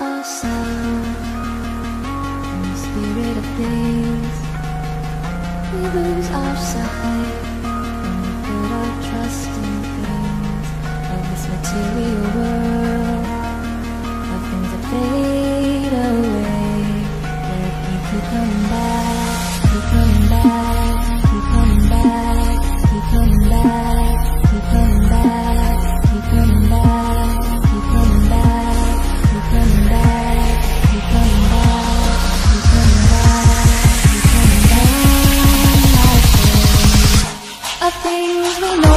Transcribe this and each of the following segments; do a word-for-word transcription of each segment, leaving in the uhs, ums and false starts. are sound in the spirit of things. We lose our sight when we put our trust in things of this material world, of things that fade away. They keep coming back, keep coming back, keep coming back, keep coming back, keep coming back, keep coming back, keep coming back, keep coming back, keep coming back, keep coming back, keep coming back. Of things we know.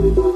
Tomorrow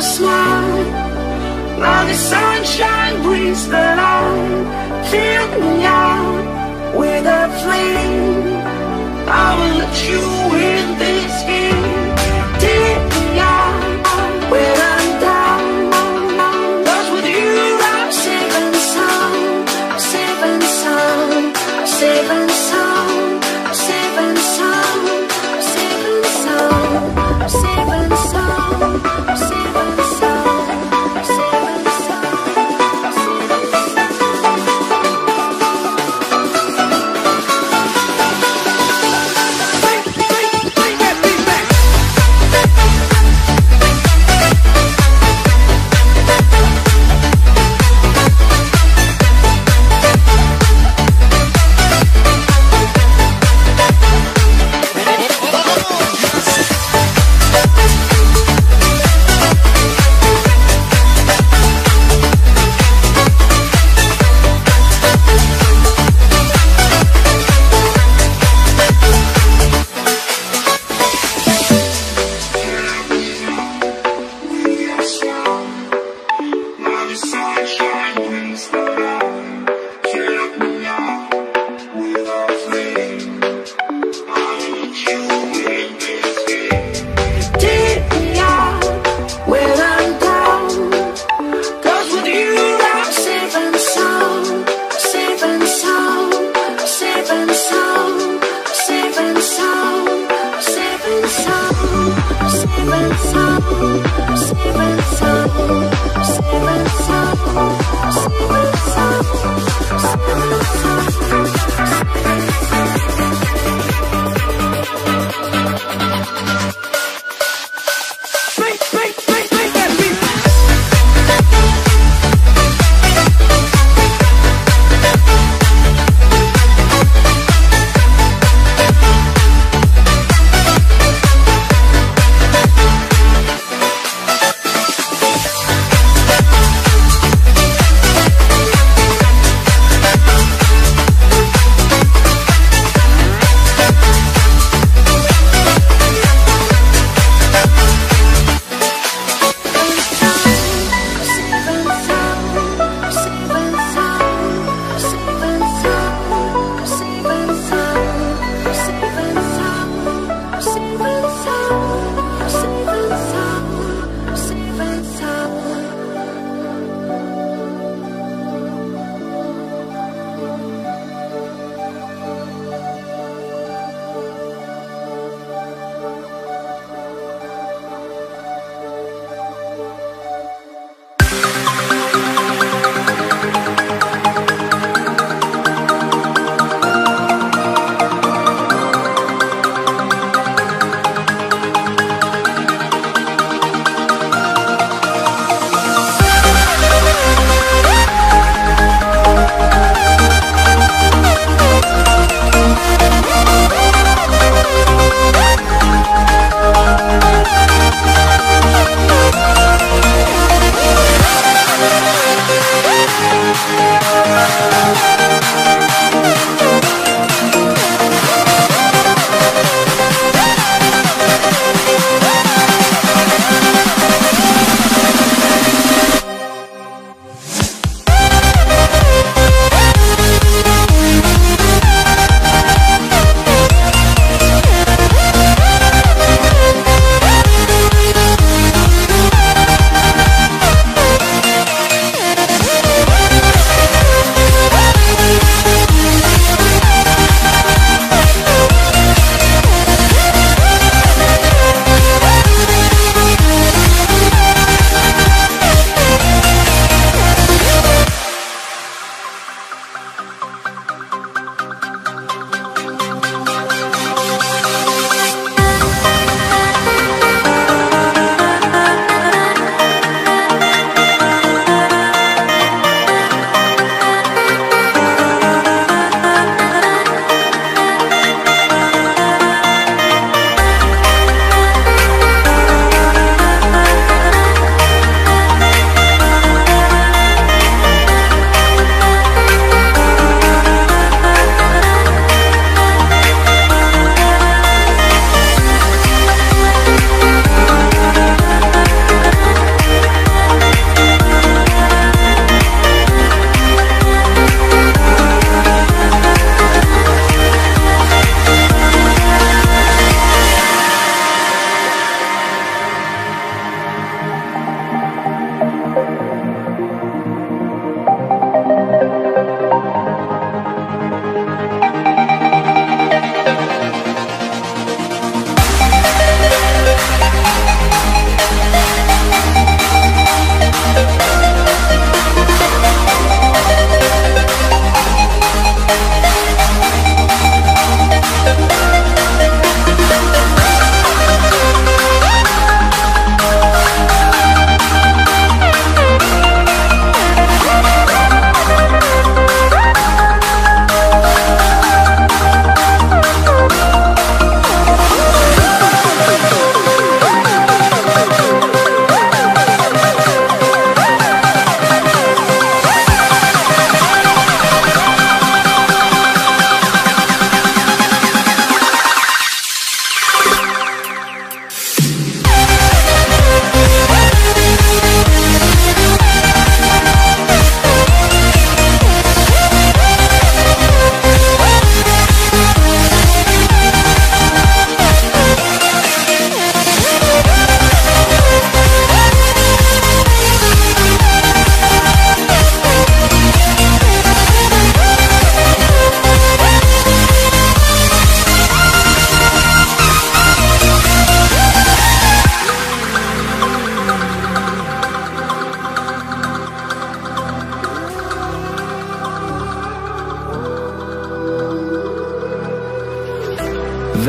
a smile. Now the sunshine brings the light. Fill me out with a flame. I will let you in this game. Take me out with a down. Cause with you I'm safe and sound. I'm safe and sound. I'm safe and sound. I'm safe and sound. I'm safe and sound. I'm safe and sound. I'm safe and sound.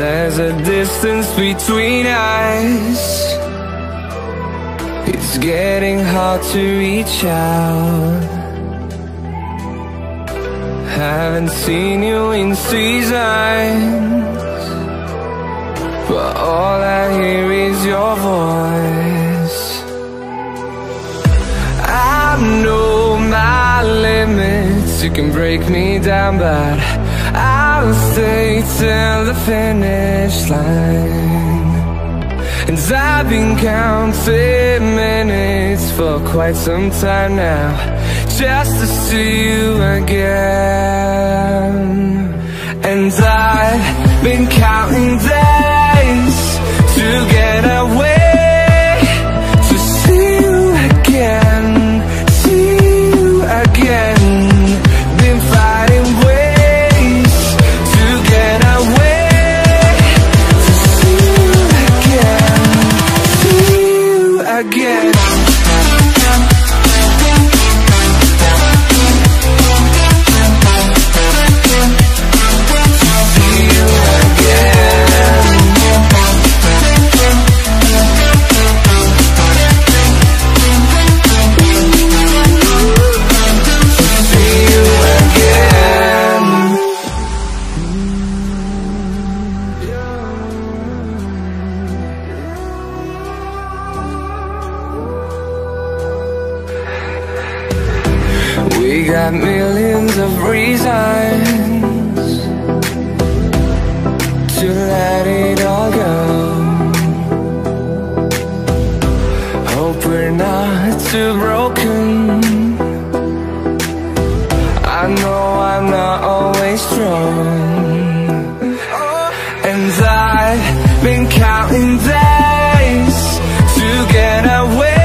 There's a distance between us. It's getting hard to reach out. Haven't seen you in seasons, but all I hear is your voice. I know my limits, you can break me down, but I'll stay till the finish line. And I've been counting minutes for quite some time now, just to see you again. And I've been counting days to get away, to see you again, see you again. Been fighting ways again. Got millions of reasons to let it all go. Hope we're not too broken. I know I'm not always strong. And I've been counting days to get away.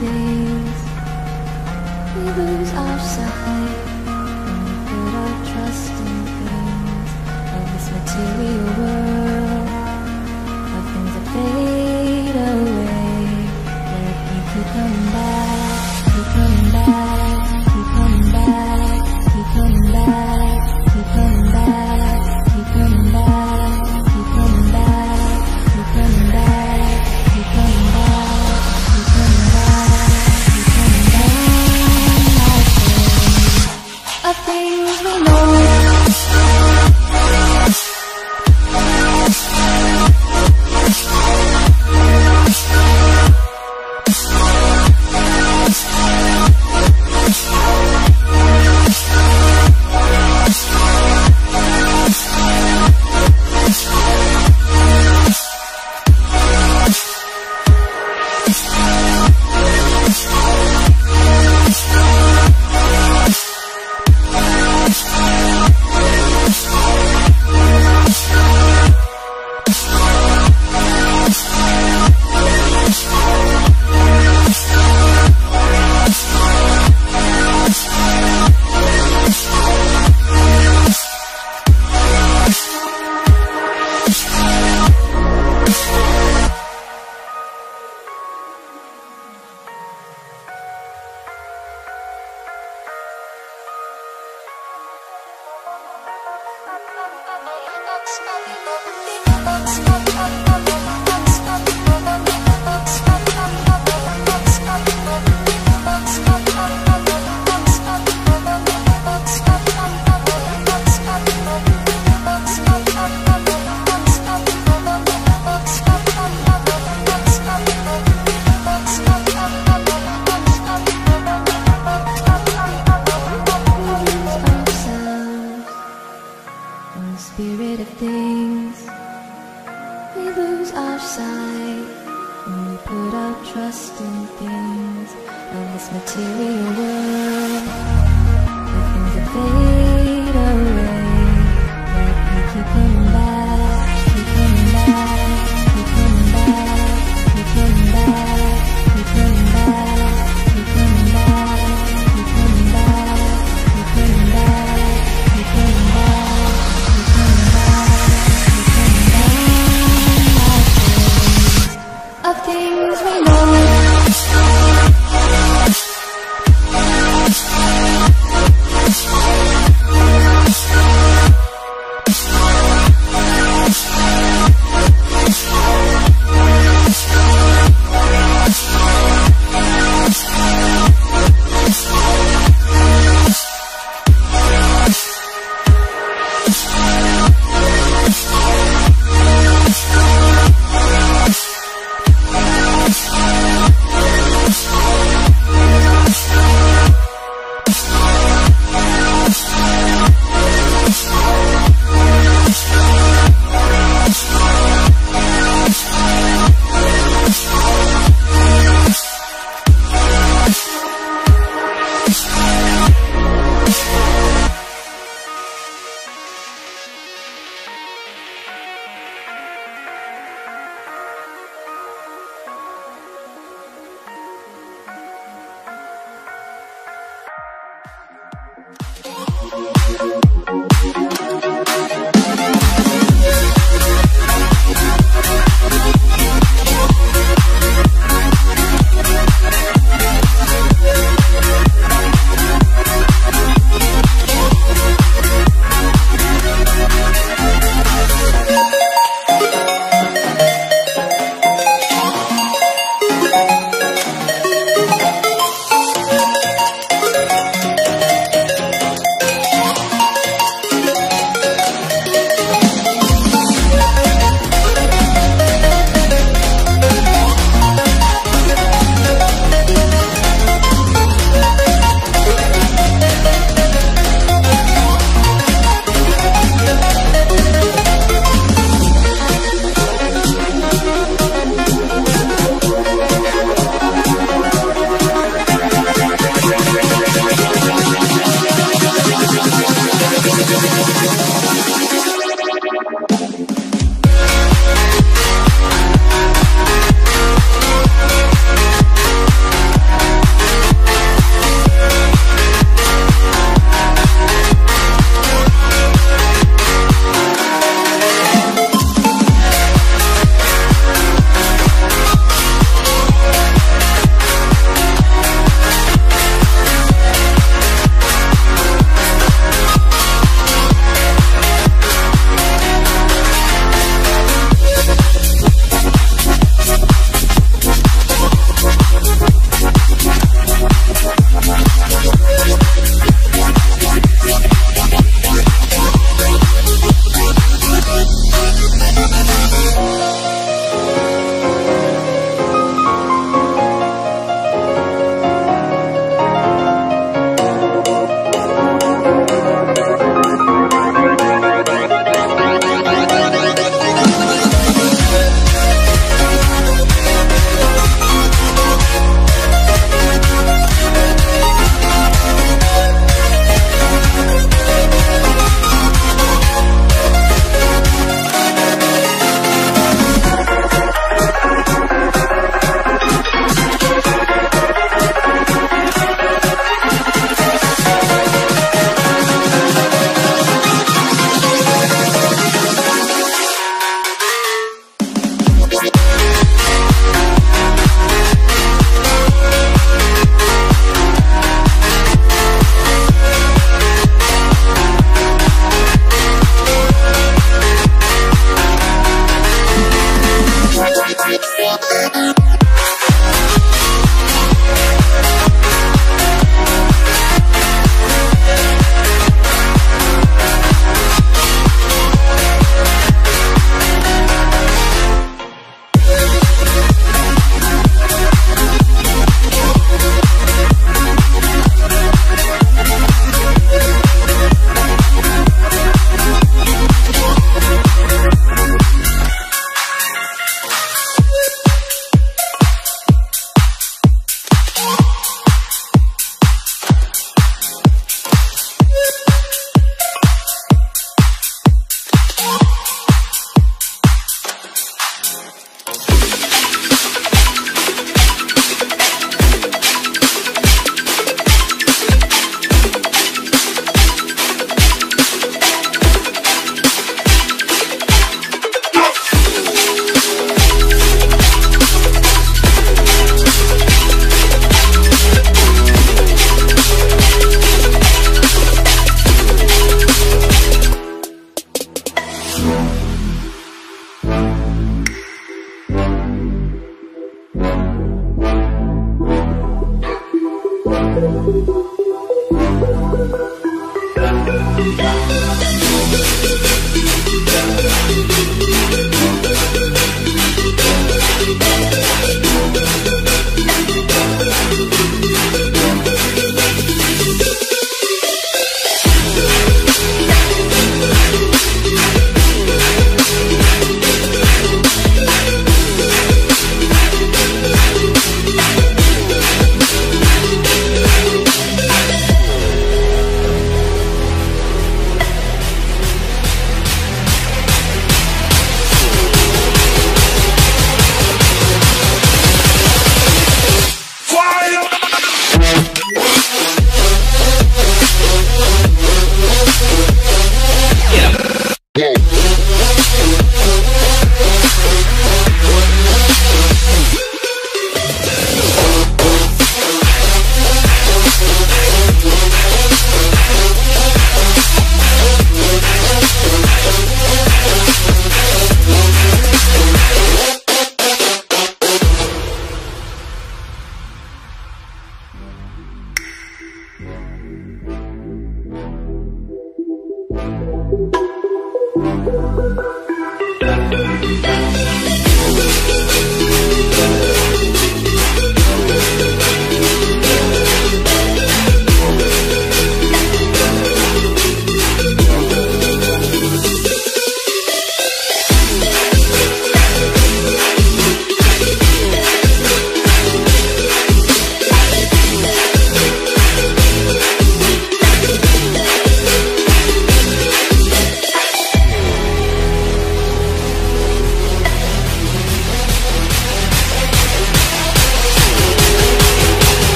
things, we lose our sight, put our trust in things of this material world, of things that fade away, where he could come back, he come back, he come back, he come back, he come back, he come back, he come back, he come back, he come back. Of things we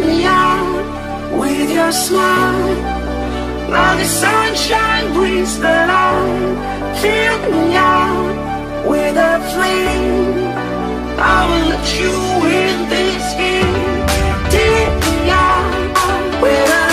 me out with your smile. Now the sunshine brings the light. Fill me out with a flame. I will let you in this game. Take me out with a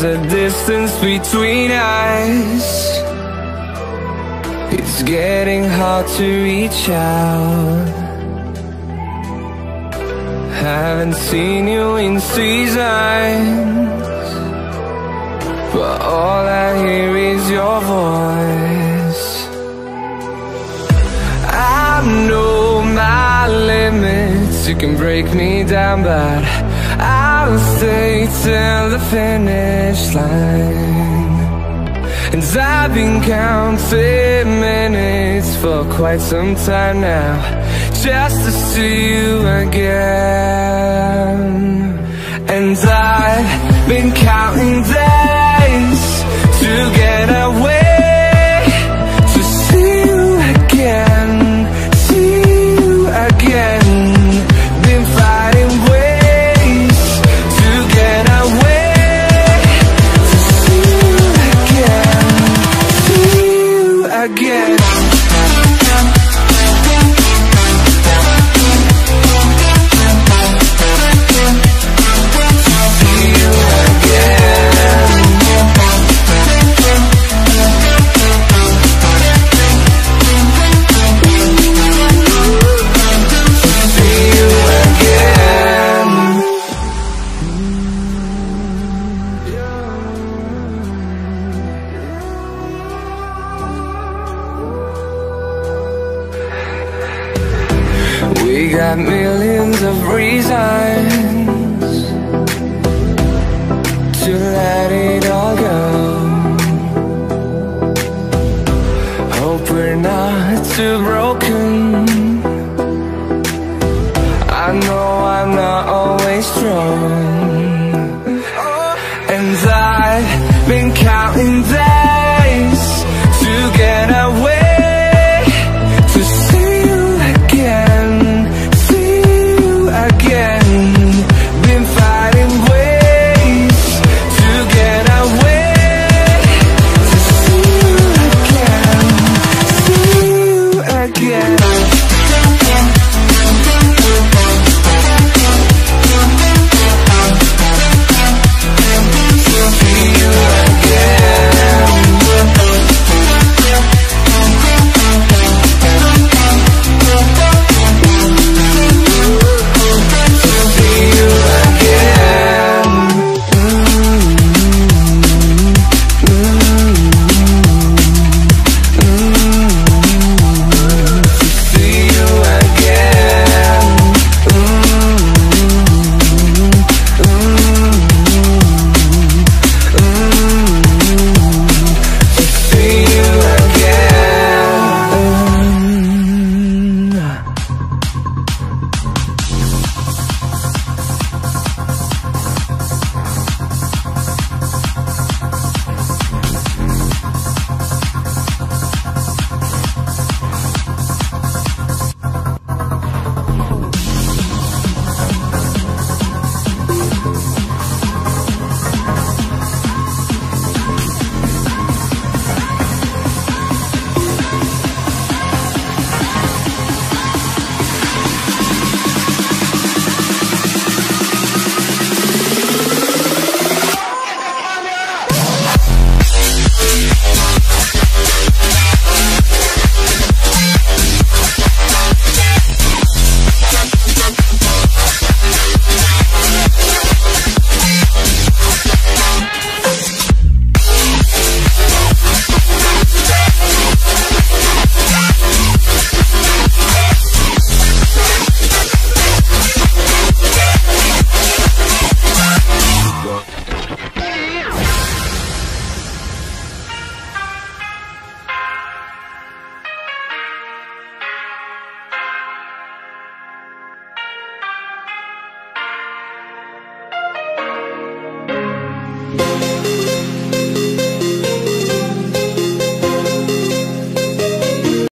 There's a distance between us. It's getting hard to reach out. Haven't seen you in seasons, but all I hear is your voice. I know my limits, you can break me down, but I'll stay till the finish line. And I've been counting minutes for quite some time now, just to see you again. And I've been counting days to get away, to see you again, see you again. Been fighting ways again. Got millions of reasons to let it all go. Hope we're not too broken.